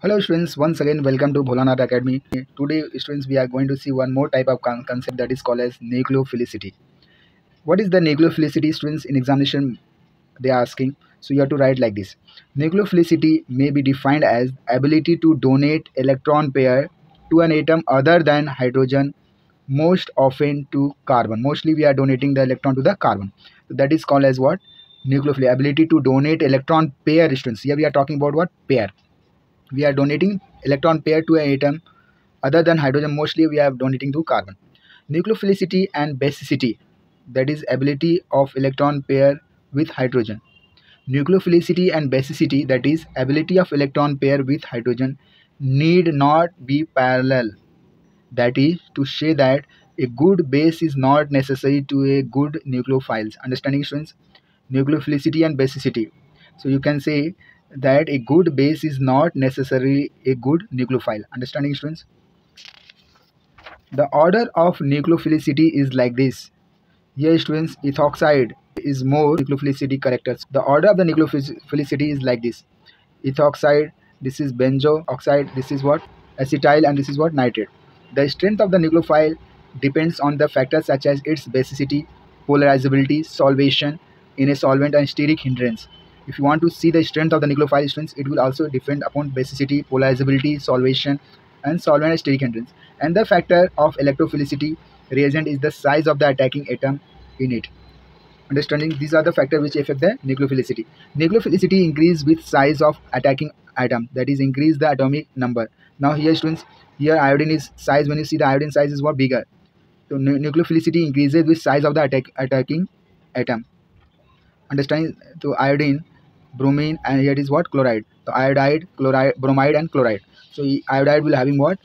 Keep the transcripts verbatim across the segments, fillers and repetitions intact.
Hello students, once again welcome to Bholanath Academy. Today students, we are going to see one more type of con concept that is called as nucleophilicity. What is the nucleophilicity students? In examination they are asking, so you have to write like this. Nucleophilicity may be defined as ability to donate electron pair to an atom other than hydrogen, most often to carbon. Mostly we are donating the electron to the carbon. So that is called as what? Nucleophilicity, ability to donate electron pair students. Here we are talking about what? Pair. We are donating electron pair to an atom other than hydrogen. Mostly we are donating to carbon. Nucleophilicity and basicity, that is ability of electron pair with hydrogen. Nucleophilicity and basicity, that is ability of electron pair with hydrogen, need not be parallel. That is to say that a good base is not necessary to a good nucleophiles. Understanding students? Nucleophilicity and basicity. So you can say that a good base is not necessarily a good nucleophile. Understanding students? The order of nucleophilicity is like this. Here students, ethoxide is more nucleophilicity characters. The order of the nucleophilicity is like this. Ethoxide, this is benzo oxide, this is what? Acetyl, and this is what? Nitrate. The strength of the nucleophile depends on the factors such as its basicity, polarizability, solvation in a solvent, and steric hindrance. If you want to see the strength of the nucleophile strength, it will also depend upon basicity, polarizability, solvation, and solvent and steric hindrance. And the factor of electrophilicity reagent is the size of the attacking atom in it. Understanding? These are the factors which affect the nucleophilicity. Nucleophilicity increases with size of attacking atom, that is increase the atomic number. Now here students, here iodine is size. When you see the iodine size is what? Bigger. So nucleophilicity increases with size of the attack attacking atom. Understanding? So iodine, bromine, and here it is what? Chloride. So iodide, chloride, bromide, and chloride. So iodide will having what?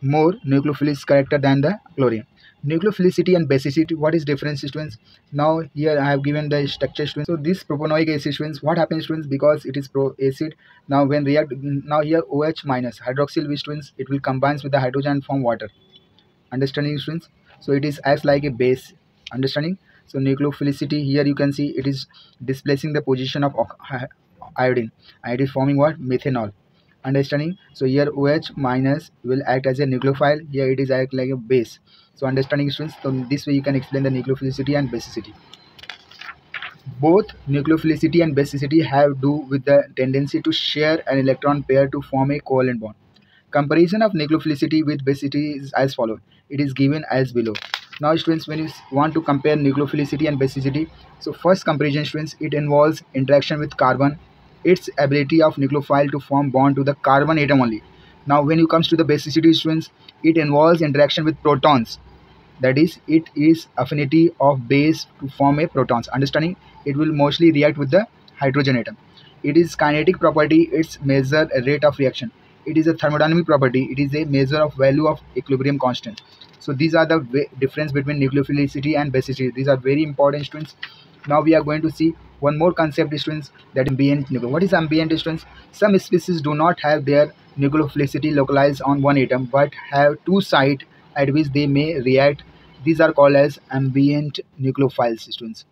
More nucleophilic character than the chlorine. Nucleophilicity and basicity, what is difference students? Now here I have given the structure students. So this propanoic acid students, what happens students? Because it is pro acid. Now when react, now here OH minus hydroxyl which students, it will combines with the hydrogen and form water. Understanding students? So it is acts like a base. Understanding? So nucleophilicity, here you can see it is displacing the position of iodine. Iodine is forming what? Methanol. Understanding? So here OH minus will act as a nucleophile. Here it is act like a base. So understanding students? So this way you can explain the nucleophilicity and basicity. Both nucleophilicity and basicity have do with the tendency to share an electron pair to form a covalent bond. Comparison of nucleophilicity with basicity is as follows. It is given as below. Now students, when you want to compare nucleophilicity and basicity, so first comparison students, it involves interaction with carbon, its ability of nucleophile to form bond to the carbon atom only. Now when it comes to the basicity students, it involves interaction with protons, that is it is affinity of base to form a protons. Understanding? It will mostly react with the hydrogen atom. It is kinetic property, its measure rate of reaction. It is a thermodynamic property, it is a measure of value of equilibrium constant. So these are the difference between nucleophilicity and basicity. These are very important students. Now we are going to see one more concept students, that is ambient nucleophile. What is ambient students? Some species do not have their nucleophilicity localized on one atom but have two sites at which they may react. These are called as ambient nucleophiles students.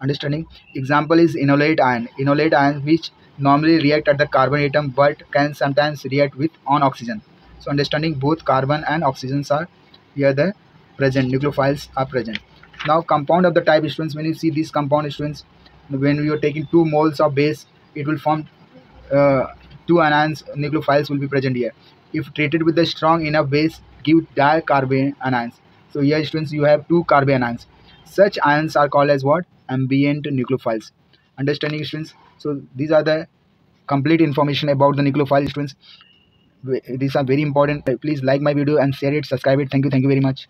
Understanding? Example is enolate ion. Enolate ion which normally react at the carbon atom but can sometimes react with on oxygen. So understanding? Both carbon and oxygens are here the present, nucleophiles are present. Now compound of the type students, when you see these compound students, when you are taking two moles of base, it will form uh, two anions, nucleophiles will be present here. If treated with a strong enough base, give dicarbon anions. So here students, you have two carbon anions. Such ions are called as what? Ambient nucleophiles. Understanding students? So these are the complete information about the nucleophile students. These are very important. Please like my video and share it, subscribe it. Thank you. Thank you very much.